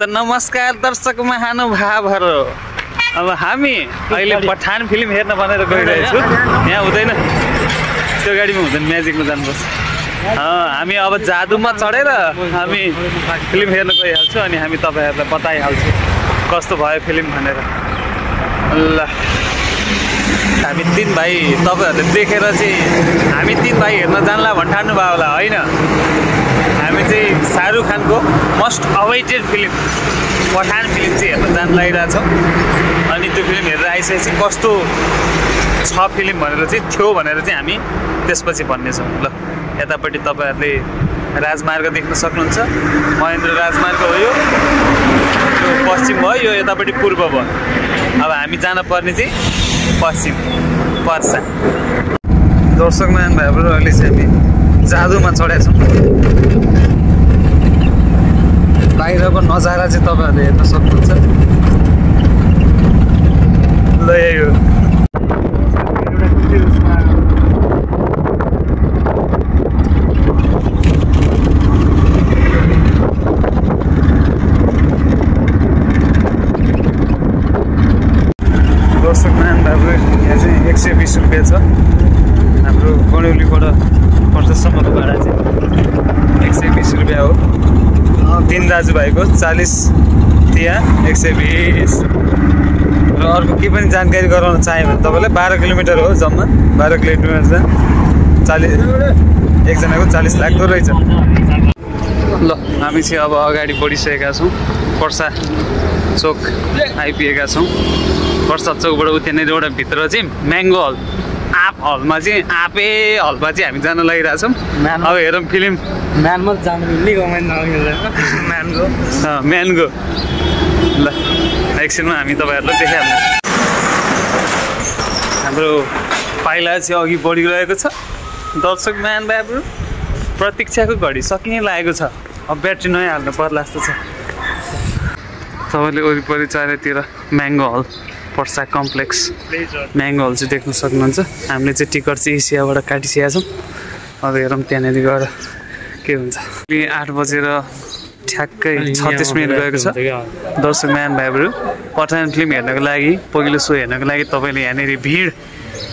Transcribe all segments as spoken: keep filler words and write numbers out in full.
तो नमस्कार दर्शक महानुभावहरु, अब हामी अहिले पठान फिल्म हेर्न भनेर गइरहेछौं। यहाँ हुँदैन, त्यो गाडीमा हुँदैन, म्याजिकमा जानुपर्छ। हामी अब जादुमा चढेर हामी फिल्म हेर्न गइहाल्छौं अनि हामी तपाईहरुलाई बताइहाल्छौं कस्तो भयो फिल्म भनेर। ल हामी तीन भाइ तपाईहरुले देखेर चाहिँ हामी तीन भाइ हेर्न जानला भन्न ठान्नु भयो होला, हैन? हामी चाहिँ शाहरुख खानको most awaited film Pathaan film चाहिँ हेर्न जान लागिरहेको छौँ। अनि त्यो फिल्म हेरेर आइसकेपछि कस्तो छ फिल्म भनेर चाहिँ थियो भनेर चाहिँ हामी त्यसपछि भन्नेछौँ। ल, यतापट्टि तपाईँहरूले राजमार्ग देख्न सक्नुहुन्छ, महेन्द्र राजमार्ग हो यो, पश्चिम भयो, यो यतापट्टि पूर्व भयो। अब हामी जान पर्ने चाहिँ पश्चिम पर्सा। दर्शक महानुभावहरु, अहिले चाहिँ हामी जादुमा चढेका छौँ। बाहिरको नजारा चाहिँ तपाईँहरूले हेर्न सक्नुहुन्छ। ल, यही हो। दर्शक महानुभावहरु, यहाँ चाहिँ एक सय बिस रुपियाँ छ हाम्रो गणेलीबाट पर्सासम्मको भाडा चाहिँ एक सय बिस रुपियाँ हो। तीन दाजुभाइको चालिस तिहार एक सय बिस र अर्को के पनि जानकारी गराउन चाह्यो भने तपाईँलाई बाह्र किलोमिटर हो जम्मा, बाह्र किलोमिटर चालिस एकजनाको चालिस लाग्दो रहेछ। ल, हामी चाहिँ अब अगाडि बढिसकेका छौँ, पर्सा चोक आइपुगेका छौँ। पर्सा चोकबाट उत्यानेर एउटा भित्र चाहिँ म्याङ्गो हल, आप हलमा चाहिँ आपे हलमा चाहिँ हामी जान लागिरहेछौँ। अब हेरौँ फिल्म म्यानमा जानु मिल्ने म्यानको म्यानको ल, एकछिनमा हामी तपाईँहरूलाई देखाइहाल्नु। हाम्रो पाइला चाहिँ अघि बढिरहेको छ। दर्शक महानुभावहरु, प्रतीक्षाको घडी सकिने लागेको छ। अब ब्याट्री नयाँ हाल्नु पर्ला जस्तो छ। तपाईँले वरिपरि चारैतिर mango hall, Parsa complex, mango hall चाहिँ देख्न सक्नुहुन्छ। हामीले चाहिँ टिकट चाहिँ एसियाबाट काटिसकेका छौँ। अब हेरौँ त्यहाँनिर गएर के हुन्छ। आठ बजेर ठ्याक्कै छत्तिस मिनट गएको छ। दर्शक महानुभावहरु, पठान फिल्म हेर्नको लागि, पहिलो सो हेर्नको लागि तपाईँले यहाँनिर भिड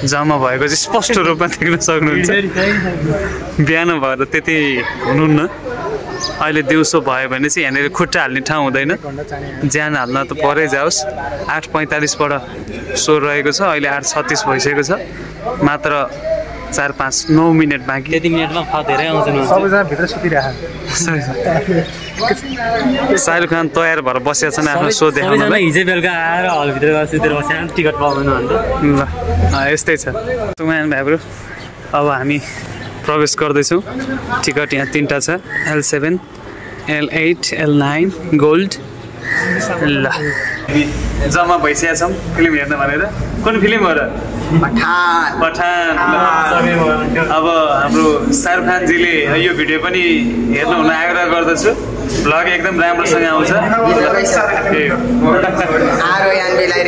जम्मा भएको चाहिँ स्पष्ट रूपमा देख्न सक्नुहुन्छ। बिहान भएर त्यति हुनुहुन्न। अहिले दिउँसो भयो भने चाहिँ यहाँनिर खुट्टा हाल्ने ठाउँ हुँदैन, ज्यान हाल्न त परै जाओस्। आठ पैँतालिसबाट सो रहेको छ, अहिले आठ छत्तिस भइसकेको छ, मात्र चार पाँच नौ मिनट बाँकी। यति मिनटमा धेरै आउँदैन, सबैजना भित्र सुतिरहेको। शाहरुख खान तयार भएर बसेका छन् आफ्नो सो देखाउनलाई। हिजै बेलुका आएर हलभित्र सुतेर बसेका, टिकट पाउँदैन अन्त। ल, यस्तै छ। सुमान भाइहरू, अब हामी प्रवेश गर्दैछौँ। टिकट यहाँ तिनवटा छ, L seven, L eight, L nine, gold. ल, जम्मा भइसकेका छौँ फिल्म हेर्न भनेर। कुन फिल्म हो र? पठान। पठान। अब हाम्रो शाहरुख खानजीले यो भिडियो पनि हेर्नु हुन आग्रह गर्दछु। भ्लग एकदम राम्रोसँग आउँछ। रिप्लाई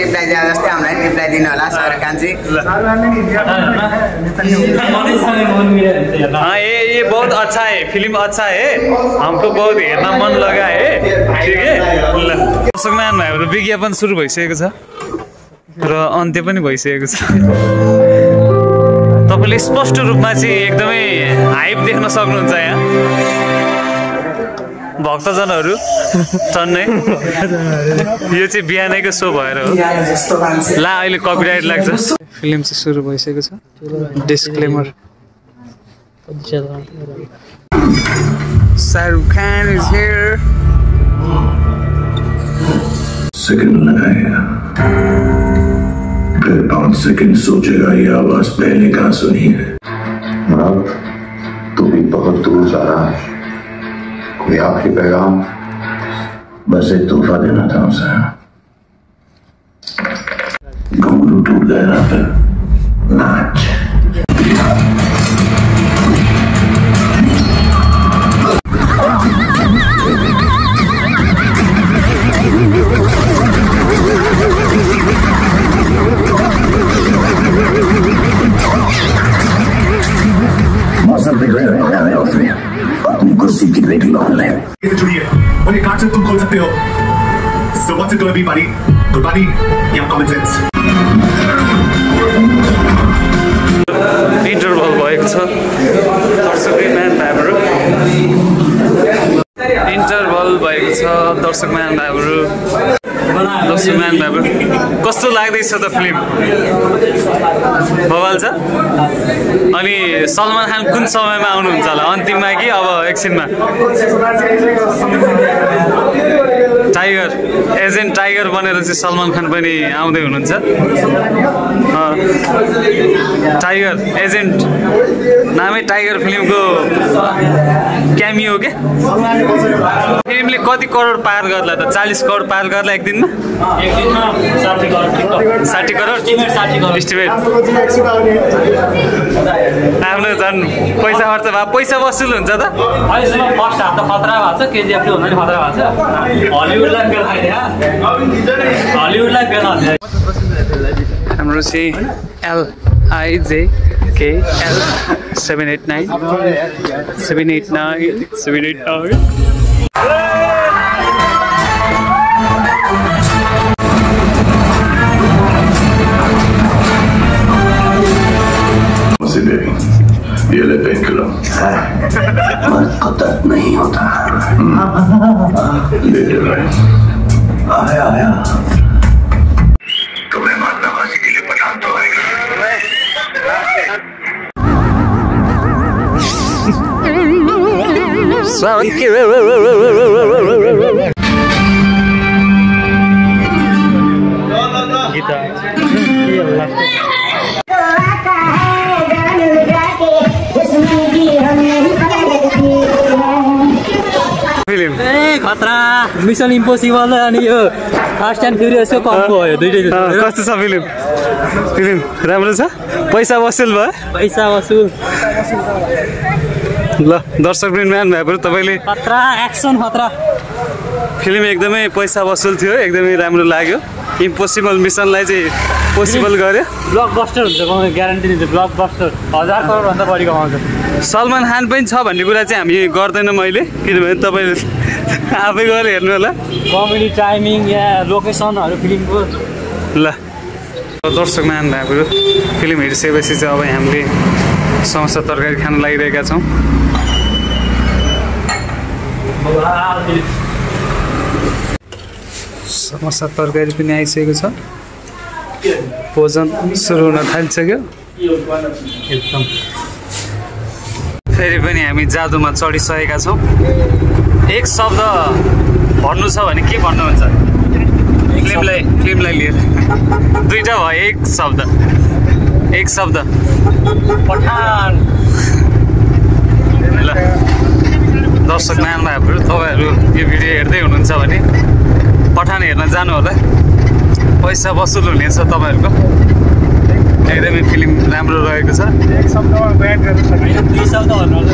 दिए जस्तै हामीलाई रिप्लाई दिनु होला शाहरुख खानजी। हाँ, ए ये बहुत अच्छा है, फिल्म अच्छा है, हमको बहुत हेर्न मन लगा है। ठिक है। दर्शक महानुभावहरु, विज्ञापन सुरु भइसकेको छ र अन्त्य पनि भइसकेको छ। तपाईँले स्पष्ट रूपमा चाहिँ एकदमै हाइप देख्न सक्नुहुन्छ यहाँ। भक्तजनहरू चन्नै यो चाहिँ बिहानैको सो भएर हो। ला, अहिले कपिराइट लाग्छ। फिल्म चाहिँ सुरु भइसकेको छ। Disclaimer. Shahrukh Khan is here. Second लगाया, फिर पाँच सेकेंड सोचेगा ये आवाज पहले कहाँ सुनी है। अब तू भी बहुत दूर जा रहा है। कोई आखिरी पैगाम, बस एक तोहफा देना था उसे। घुंघरू टूट गया ना, फिर नाच। मौसम बिगड़ रहा है। भरा हुआ है उसने, अपनी कुर्सी की रेटिंग ऑन है। और ये कांच तुम खोल सकते हो। So what's it gonna be, buddy? Good buddy, you have common sense. Leader ball boy, it's a man Babru. Interval by Dorsak Man Babru. Dorsak Man Babru. Costo like this the film. Babalza? Only Salman Khan kun samay ma aunu huncha la. Antim ma ki aba action ma. Tiger, agent Tiger banera chai Salman Khan pani audai hununcha. Tiger, agent. Naamai Tiger film ko cameo ke. Film ले कति करोड पार गर्ला त चालीस करोड पार गर्ला एक दिनमा एक दिनमा साठी करोड साठी करोड टिमेट साठी करोड स्टिमेट हाम्रो जन पैसा खर्च भा पैसा वसुल हुन्छ त अहिले फर्स्ट हाफ त खतरा भएको छ केजीएफ ले हुन नि खतरा भएको छ हलिउड ला बेल हाल्या हलिउड ला बेल हाल्या हाम्रो C L I J K L seven eight nine seven eight nine seven eight nine ये ले पेंट लो। मर्द को दर्द नहीं होता। ले ले भाई। आया आया। तुम्हें मारना वासी के लिए पठान तो आएगा। सावन की Mission Impossible and you Fast and Furious ko combo ho yo kasto cha film film ramro cha paisa vasul bha paisa vasul la darshak green man bhayo tapaile khatra action khatra film ekdamai paisa vasul thiyo ekdamai ramro लाग्यो impossible mission lai chai possible garyo blockbuster huncha ma guarantee dinchu blockbuster one thousand crore bhanda badi kamaउँछ Salman Khan pani cha bhanne कुरा चाहिँ हामी गर्दैनौ मैले किनभने तपाईले आफै गएर हेर्नु होला कमेडी टाइमिङ या लोकेसनहरु फिल्मको ल दर्शक मान भाइहरु फिल्म हेरिसकेपछि चाहिँ अब हामीले समोसा तरकारी खान लागिरहेका छौं समोसा तरकारी पनि आइसकेको छ भोजन सुरु हुन थालिसक्यो एकदम फेरि पनि हामी जादुमा चढिसकेका छौं एक शब्द भन्नु छ भने के भन्नु हुन्छ फिल्मलाई फिल्मलाई लिएर दुईटा भयो एक शब्द एक शब्द पठान ल दर्शक मान्दाहरु तपाईहरु यो भिडियो हेर्दै हुनुहुन्छ भने पठान हेर्न जानु होला पैसा वसुल हुनेछ तपाईहरुको एकदमै फिल्म राम्रो रहेको छ एक शब्दमा ब्यान्ड गर्न सकिन्छ दुई शब्द भन्नु होला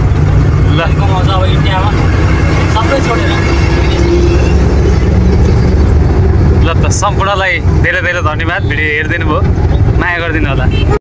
कमाउँछ अब इन्डियामा सबै छोडेर ल त सम्पूर्णलाई धेरै धेरै धन्यवाद भिडियो हेर्दै हुनुभयो माया गर्दिनु होला